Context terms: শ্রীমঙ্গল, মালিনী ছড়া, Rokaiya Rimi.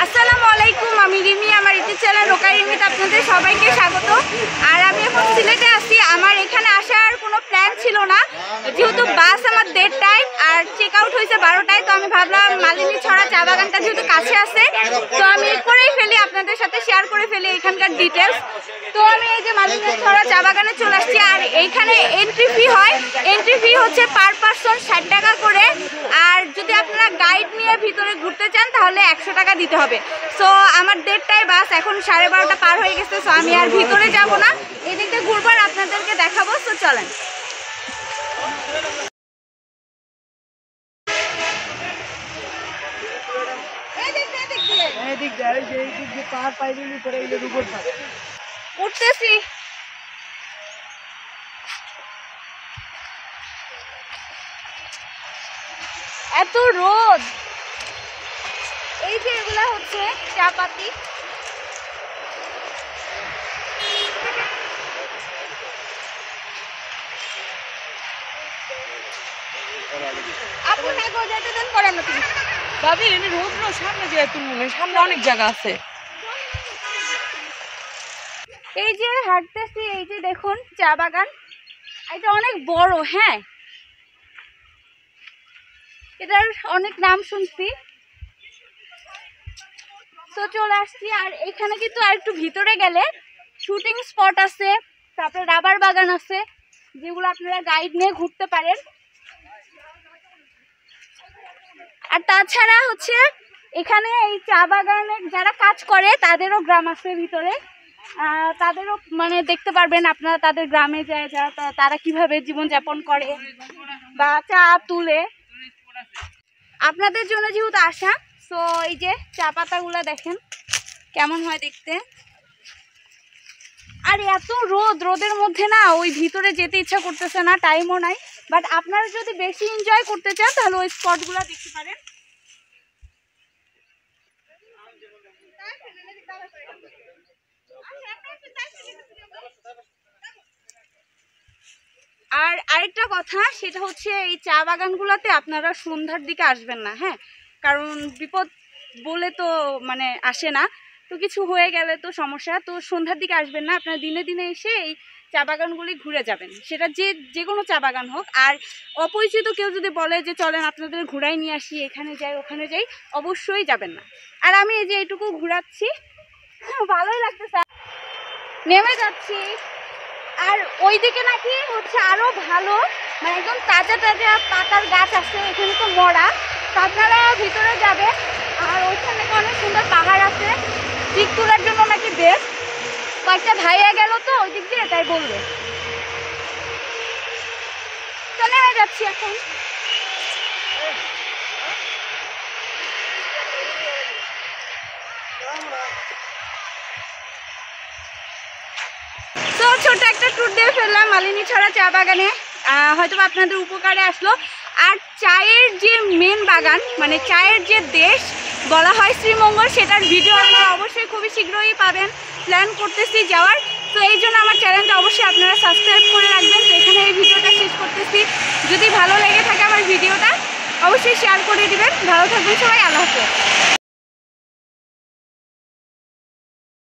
आसलामुआलैकुम आमी रिमी आमार YouTube channel रोकाई रिमिते आपनादेर सबाइके स्वागत। और आमी एखन सिलेटे आछि। आमार एखाने आसार कोनो प्लान छिलो ना, जेहेतु बास आमार देड़टाय और चेकआउट हयेछे 12टाय। तो आमी भाबलाम मालिनी छड़ा चा बागानटा जेहेतु काछे आछे, तो आमी एरपरेই फेली आपनादेर साथे शेयर करे फेली एखानकार डिटेल्स। तो आमी এই যে मालिनी छड़ा चा बागाने चले आसछि। और एखाने एंट्री फी हय, एंट्री फी हच्छे पर पार्सन 60 टाका करे। और जोदि आपनारा गाइड निये भितरे घुरते चान ताहले 100 टाका दिते হবে। सो আমার দেড়টায় বাস এখন 12:30টা পার হয়ে গেছে। সো আমি আর ভিতরে যাব না, এদিকে ঘুরবার আপনাদেরকে দেখাবো। সো চলেন। এই দিক যাই, এই দিক দিয়ে পার পাইলেই পড়ে এই উপর থাকে উঠতেছি। এত রোদ। এই যে এগুলা হচ্ছে চা পাতি। আপনি নাকি যেতে দেন করেন না তুমি ভাবি। এমনি রোদ না, সামনে যে এত মনে সামনে অনেক জায়গা আছে। এই যে হাঁটতেছি, এই যে দেখুন চা বাগান, এটা অনেক বড়। হ্যাঁ, এটার অনেক নাম শুনছি। তো চলে আসছি। আর এখানে কিন্তু আর একটু ভিতরে গেলে শুটিং স্পট আছে, তারপরে রাবার বাগান আছে, যেগুলো আপনারা গাইড নিয়ে ঘুরতে পারেন। আর তাছাড়া হচ্ছে এখানে এই চা বাগানে যারা কাজ করে তাদেরও গ্রাম আছে ভিতরে, তাদেরও মানে দেখতে পারবেন আপনারা তাদের গ্রামে যায় যারা তারা কীভাবে জীবনযাপন করে বা চা তুলে। আপনাদের জন্য যেহেতু আসা, তো এই যে চা পাতাগুলো দেখেন কেমন হয় দেখতে। আর এত রোদ, রোদের মধ্যে না ওই ভিতরে যেতে ইচ্ছা করতেছে না, টাইমও নাই। বাট আপনারা যদি বেশি এনজয় করতে চান তাহলে ওই স্পটগুলো দেখতে পারেন। আর আরেকটা কথা, সেটা হচ্ছে এই চা বাগানগুলোতে আপনারা সন্ধ্যার দিকে আসবেন না। হ্যাঁ, কারণ বিপদ বলে তো মানে আসে না, তো কিছু হয়ে গেলে তো সমস্যা। তো সন্ধ্যার দিকে আসবেন না, আপনারা দিনে দিনে এসে এই চা বাগানগুলি ঘুরে যাবেন, সেটা যে কোনো চা বাগান হোক। আর অপরিচিত কেউ যদি বলে যে চলেন আপনাদের ঘুরাই নিয়ে আসি, এখানে যাই ওখানে যাই, অবশ্যই যাবেন না। আর আমি এই যে এইটুকু ঘুরাচ্ছি, ভালোই লাগতেছে। নেমে যাচ্ছি। আর ওইদিকে নাকি হচ্ছে আরও ভালো, মানে একদম তাজা তাজা পাতার গাছ আছে। এখানে তো মরা, আপনারা ভিতরে যাবে। আর ওইখানে অনেক সুন্দর পাহাড় আছে, পিক তোলার জন্য নাকি বেশ। কয়েকটা ভাইয়া গেল তো ওই দিক দিয়ে, তাই বলবে। চলে যাচ্ছি এখন। তো ছোট একটা ট্যুর দিয়ে ফেললাম মালিনী ছড়া চা বাগানে, হয়তো আপনাদের উপকারে আসলো। আর চায়ের যে মেন বাগান, মানে চায়ের যে দেশ বলা হয় শ্রীমঙ্গল, সেটার ভিডিও আপনারা অবশ্যই খুবই শীঘ্রই পাবেন। প্ল্যান করতেছি যাওয়ার, তো এই জন্য আমার চ্যানেলটা অবশ্যই আপনারা সাবস্ক্রাইব করে রাখবেন। তো এখানে এই ভিডিওটা শেষ করতেছি। যদি ভালো লেগে থাকে আমার ভিডিওটা অবশ্যই শেয়ার করে দিবেন। ভালো থাকবেন সবাই। আল্লাহ হাফেজ।